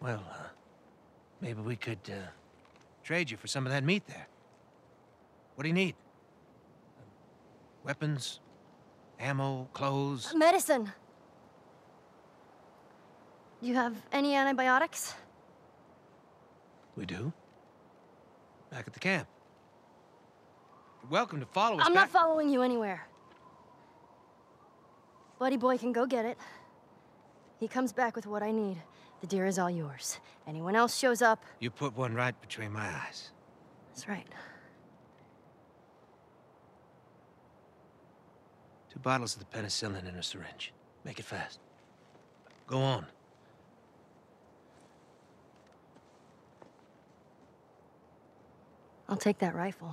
Well, maybe we could, trade you for some of that meat there. What do you need? Weapons, ammo, clothes... Medicine! Do you have any antibiotics? We do. Back at the camp. You're welcome to follow us back. I'm not following you anywhere. Buddy boy can go get it. He comes back with what I need. The deer is all yours. Anyone else shows up... You put one right between my eyes. That's right. 2 bottles of the penicillin in a syringe. Make it fast. Go on. I'll take that rifle.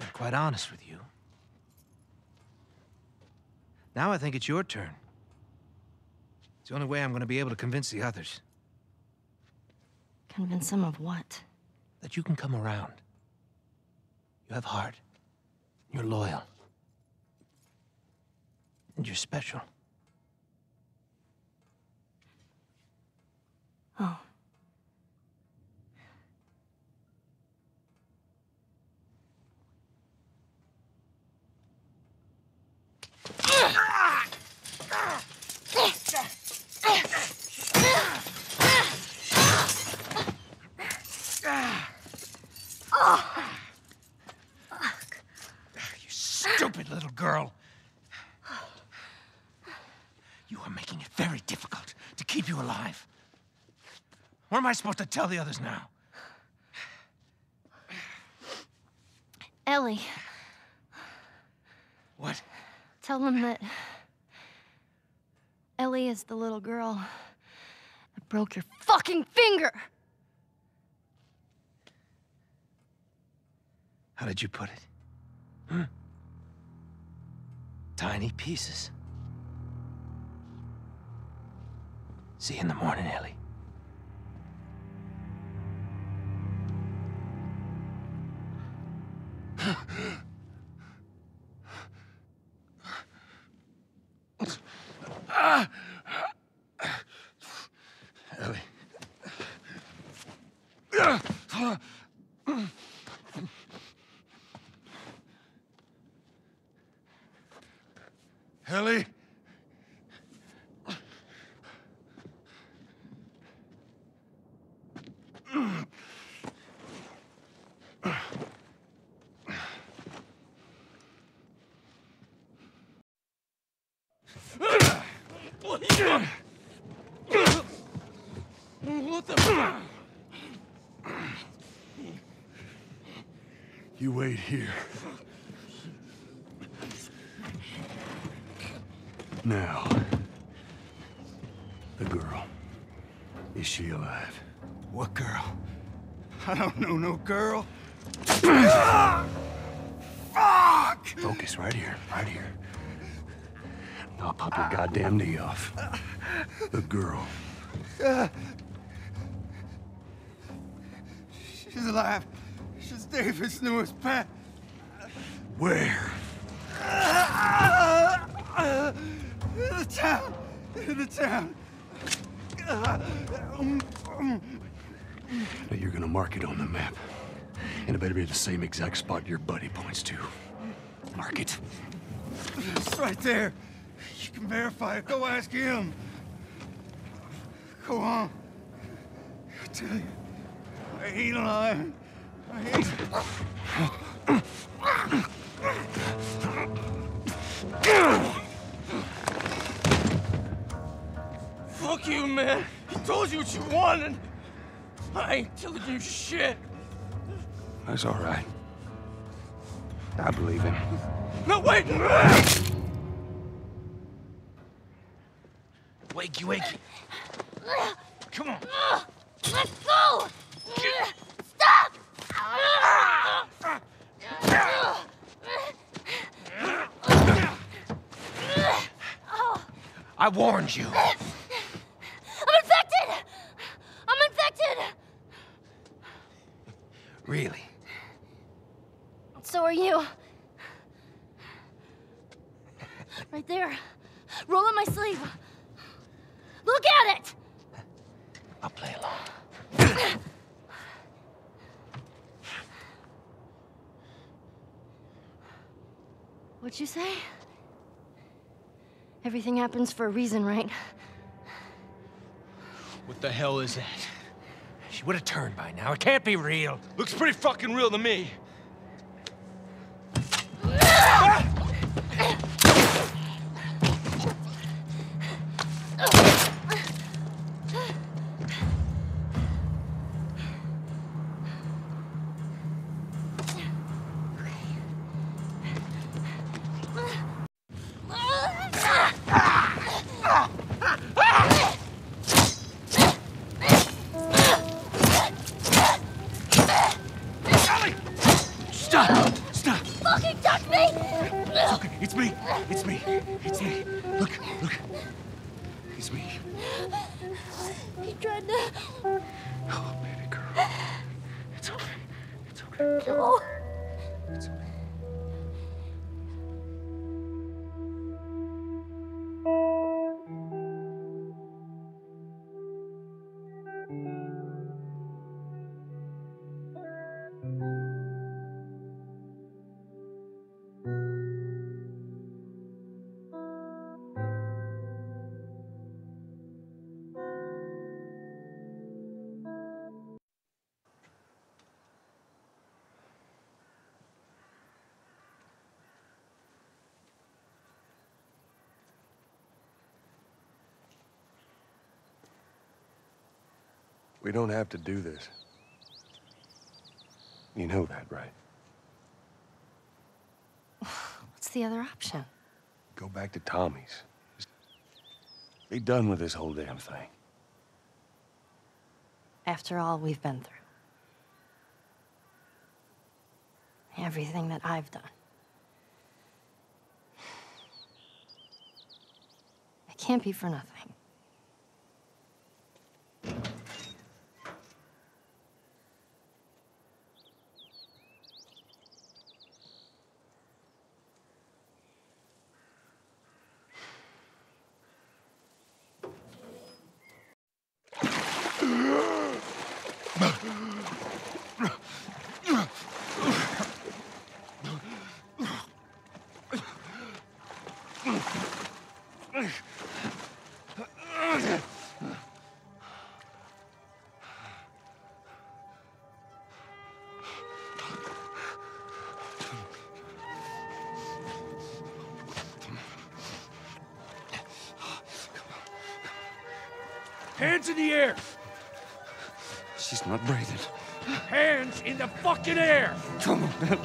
I'm quite honest with you. Now I think it's your turn. It's the only way I'm going to be able to convince the others. Convince them of what? That you can come around. You have heart. You're loyal. And you're special. Oh. You stupid little girl. You are making it very difficult to keep you alive. What am I supposed to tell the others now? Ellie. What? Tell them that Ellie is the little girl that broke your fucking finger. How did you put it? Huh? Tiny pieces. See you in the morning, Ellie. Ellie. Ellie. What the fuck? You wait here. Now, the girl. Is she alive? What girl? I don't know no girl. Fuck! Focus right here, right here. I'll pop your goddamn knee off. The girl. She's alive. She's David's newest pet. Where? In the town. Now you're gonna mark it on the map. And it better be the same exact spot your buddy points to. Mark it. It's right there. You can verify it. Go ask him. Go on. I tell you, I ain't alive. Fuck you, man. He told you what you wanted. I ain't telling you shit. That's all right. I believe him. No, wait! Wakey, wakey. Come on. Let's go! Stop! I warned you. I'm infected! Really? So are you. Right there. Roll up my sleeve. Look at it! I'll play along. What'd you say? Everything happens for a reason, right? What the hell is that? She would have turned by now. It can't be real. Looks pretty fucking real to me. We don't have to do this. You know that, right? What's What's the other option? Go back to Tommy's. Just be done with this whole damn thing. After all we've been through. Everything that I've done. It can't be for nothing. Hands in the air! She's not breathing. Hands in the fucking air! Come on, man.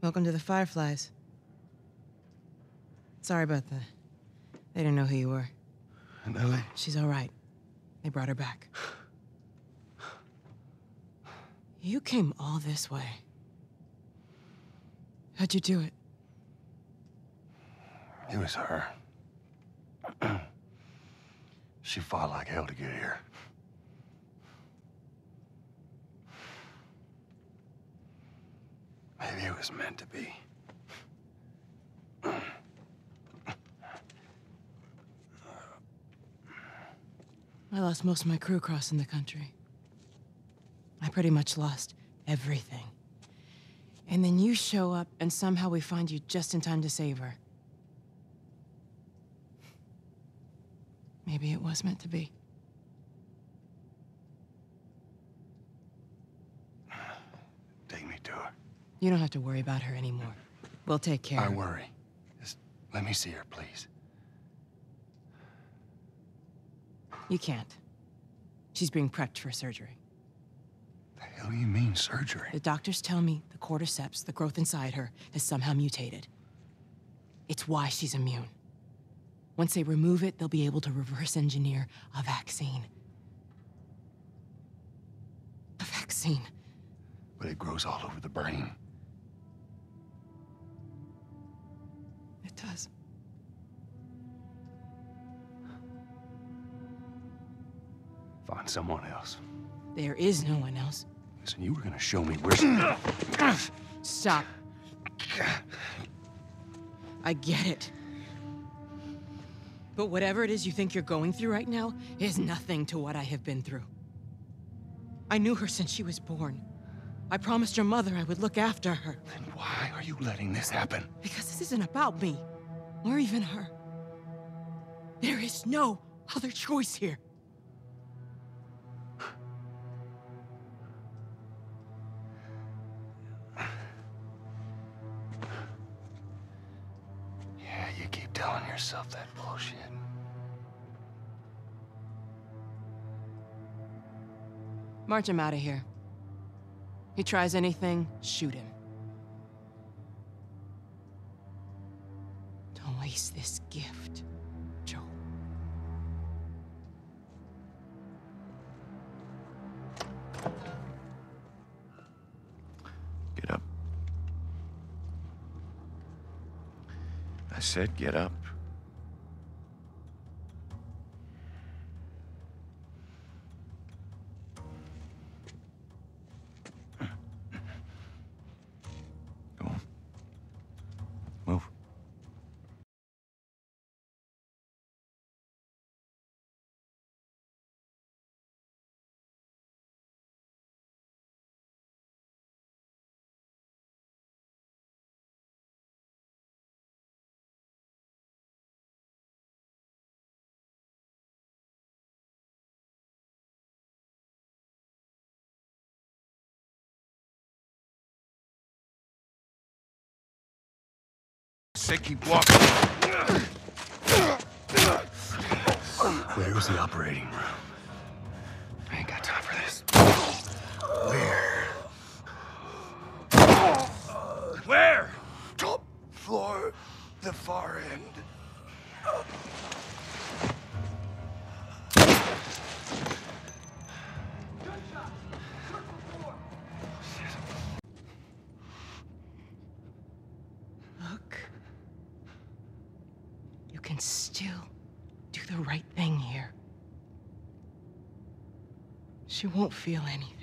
Welcome to the Fireflies. Sorry about that. They didn't know who you were. And Ellie? She's all right. They brought her back. You came all this way. How'd you do it? It was her. She fought like hell to get here. Maybe it was meant to be. I lost most of my crew crossing the country. I pretty much lost everything. And then you show up, and somehow we find you just in time to save her. Maybe it was meant to be. Take me to her. You don't have to worry about her anymore. We'll take care of her. I worry. Just let me see her, please. You can't. She's being prepped for surgery. What the hell do you mean, surgery? The doctors tell me the cordyceps, the growth inside her, has somehow mutated. It's why she's immune. Once they remove it, they'll be able to reverse engineer a vaccine. A vaccine. But it grows all over the brain. It does. Find someone else. There is no one else. Listen, you were gonna show me where... Stop. I get it. But whatever it is you think you're going through right now is nothing to what I have been through. I knew her since she was born. I promised your mother I would look after her. Then why are you letting this happen? Because this isn't about me, or even her. There is no other choice here. Yourself that bullshit. March him out of here. He tries anything, shoot him. Don't waste this gift, Joel. Get up. I said get up. Keep walking. Where was the operating room? I ain't got time for this. Where? Top floor, the far end. Look. You can still do the right thing here. She won't feel anything.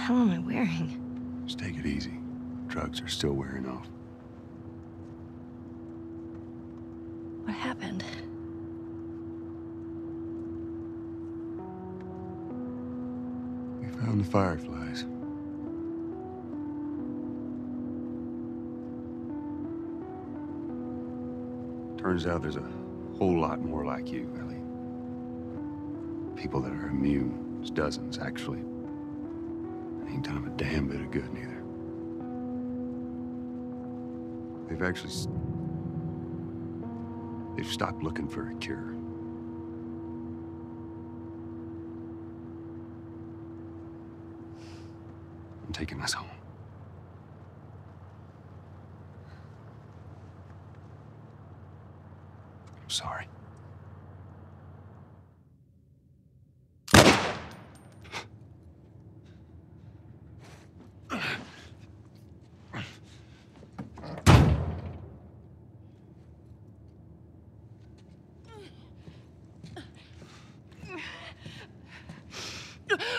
What am I wearing? Just take it easy. Drugs are still wearing off. What happened? We found the Fireflies. Turns out there's a whole lot more like you, Ellie. People that are immune. There's dozens, actually. Ain't done a damn bit of good, neither. They've stopped looking for a cure. I'm taking us home. I'm sorry.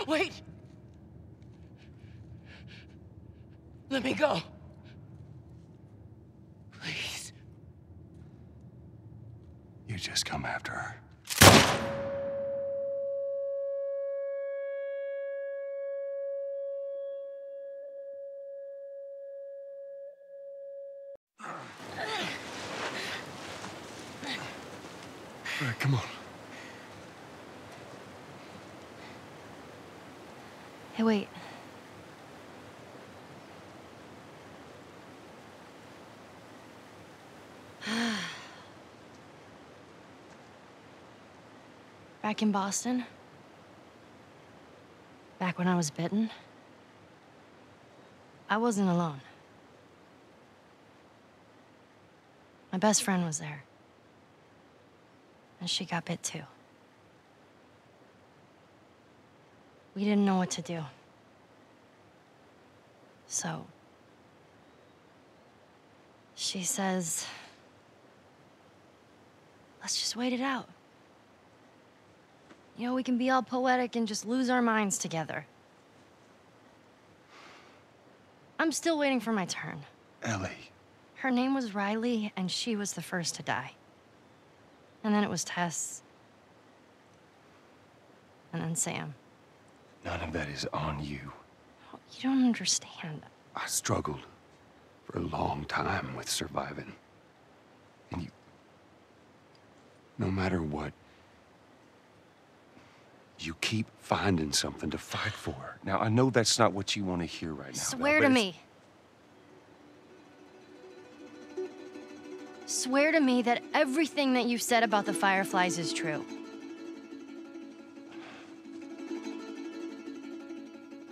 Wait! Let me go! Please. You just come after her. All right, come on. Hey, wait. Back in Boston? Back when I was bitten? I wasn't alone. My best friend was there. And she got bit too. We didn't know what to do. So, she says, let's just wait it out. You know, we can be all poetic and just lose our minds together. I'm still waiting for my turn. Ellie. Her name was Riley, and she was the first to die. And then it was Tess. And then Sam. None of that is on you. Oh, you don't understand. I struggled for a long time with surviving. And you... No matter what, you keep finding something to fight for. Now, I know that's not what you want to hear right now. Swear to me. Swear to me that everything that you've said about the Fireflies is true.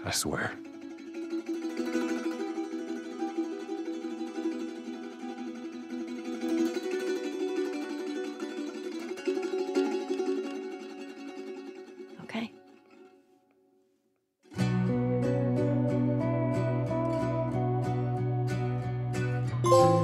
I swear. Okay.